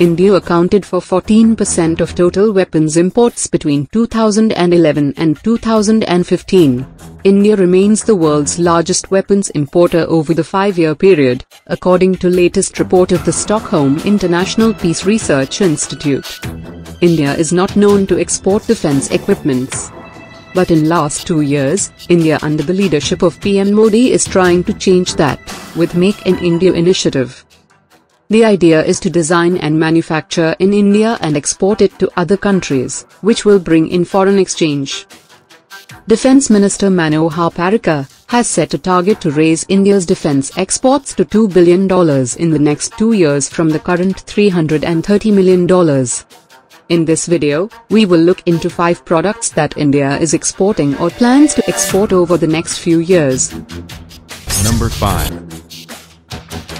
India accounted for 14% of total weapons imports between 2011 and 2015. India remains the world's largest weapons importer over the five-year period, according to latest report of the Stockholm International Peace Research Institute. India is not known to export defense equipments. But in last 2 years, India under the leadership of PM Modi is trying to change that, with Make in India initiative. The idea is to design and manufacture in India and export it to other countries, which will bring in foreign exchange. Defence Minister Manohar Parrikar has set a target to raise India's defence exports to $2 billion in the next 2 years from the current $330 million. In this video, we will look into 5 products that India is exporting or plans to export over the next few years. Number 5.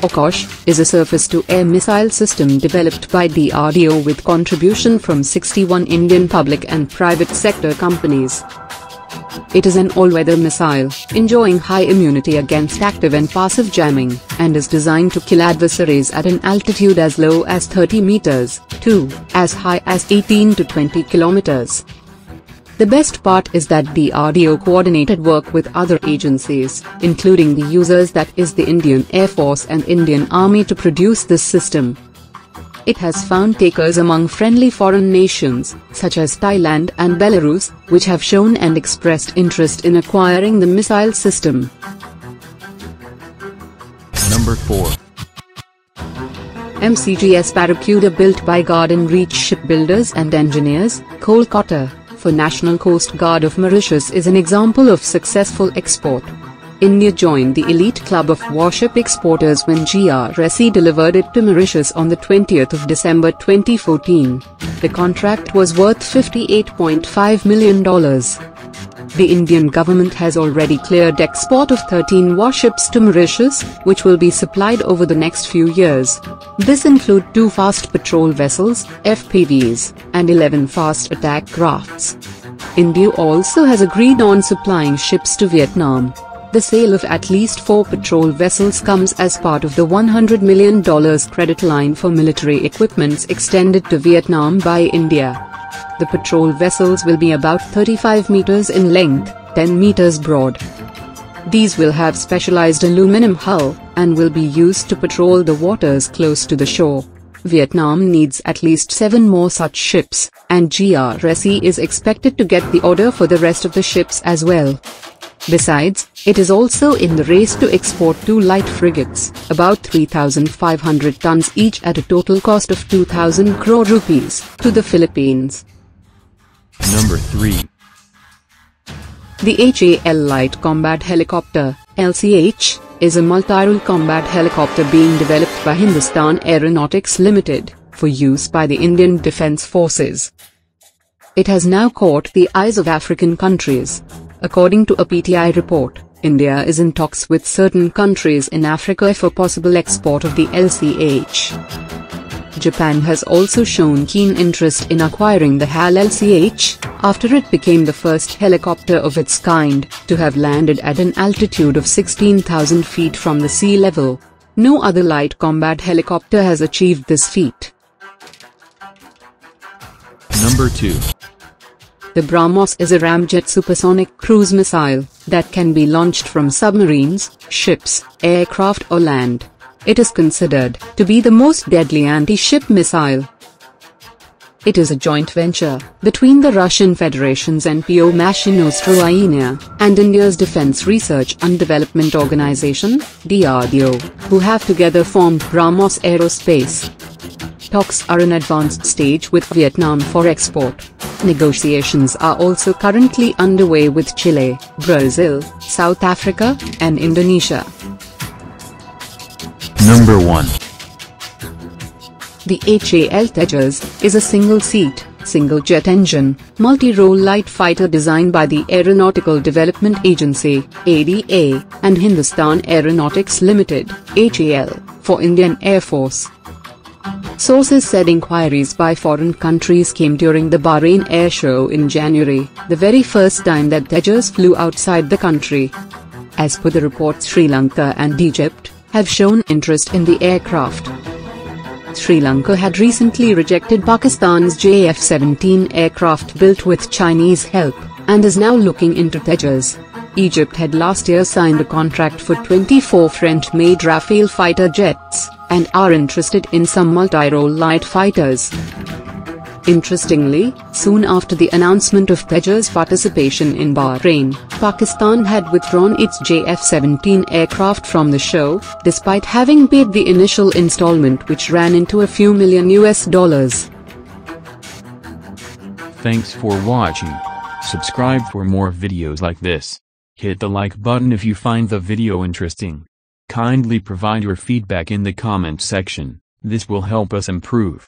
Akash is a surface-to-air missile system developed by DRDO with contribution from 61 Indian public and private sector companies. It is an all-weather missile, enjoying high immunity against active and passive jamming, and is designed to kill adversaries at an altitude as low as 30 meters, to as high as 18 to 20 kilometers. The best part is that DRDO coordinated work with other agencies, including the users that is the Indian Air Force and Indian Army to produce this system. It has found takers among friendly foreign nations, such as Thailand and Belarus, which have shown and expressed interest in acquiring the missile system. Number 4. MCGS Barracuda built by Garden Reach Shipbuilders and Engineers, Kolkata, for National Coast Guard of Mauritius is an example of successful export. India joined the elite club of warship exporters when GRSE delivered it to Mauritius on the 20th of December 2014. The contract was worth $58.5 million. The Indian government has already cleared export of 13 warships to Mauritius, which will be supplied over the next few years. This includes 2 fast patrol vessels, FPVs, and 11 fast attack crafts. India also has agreed on supplying ships to Vietnam. The sale of at least 4 patrol vessels comes as part of the $100 million credit line for military equipments extended to Vietnam by India. The patrol vessels will be about 35 meters in length, 10 meters broad. These will have specialized aluminum hull, and will be used to patrol the waters close to the shore. Vietnam needs at least 7 more such ships, and GRSE is expected to get the order for the rest of the ships as well. Besides, it is also in the race to export 2 light frigates, about 3,500 tons each at a total cost of 2,000 crore rupees, to the Philippines. Number 3. The HAL Light Combat Helicopter, LCH, is a multi-role combat helicopter being developed by Hindustan Aeronautics Limited, for use by the Indian Defence Forces. It has now caught the eyes of African countries. According to a PTI report, India is in talks with certain countries in Africa for possible export of the LCH. Japan has also shown keen interest in acquiring the HAL LCH, after it became the first helicopter of its kind to have landed at an altitude of 16,000 feet from the sea level. No other light combat helicopter has achieved this feat. Number 2. The BrahMos is a ramjet supersonic cruise missile that can be launched from submarines, ships, aircraft or land. It is considered to be the most deadly anti-ship missile. It is a joint venture between the Russian Federation's NPO Mashinostroyenia and India's Defence Research and Development Organisation (DRDO), who have together formed BrahMos Aerospace. Talks are in advanced stage with Vietnam for export. Negotiations are also currently underway with Chile, Brazil, South Africa, and Indonesia. Number 1. The HAL Tejas is a single-seat, single-jet engine, multi-role light fighter designed by the Aeronautical Development Agency (ADA) and Hindustan Aeronautics Limited (HAL) for Indian Air Force. Sources said inquiries by foreign countries came during the Bahrain Air Show in January, the very first time that Tejas flew outside the country. As per the reports, Sri Lanka and Egypt have shown interest in the aircraft. Sri Lanka had recently rejected Pakistan's JF-17 aircraft built with Chinese help, and is now looking into Tejas. Egypt had last year signed a contract for 24 French-made Rafale fighter jets, and are interested in some multi-role light fighters. Interestingly, soon after the announcement of Tejas' participation in Bahrain, Pakistan had withdrawn its JF-17 aircraft from the show, despite having paid the initial installment, which ran into a few million US dollars. Thanks for watching. Subscribe for more videos like this. Hit the like button if you find the video interesting. Kindly provide your feedback in the comment section. This will help us improve.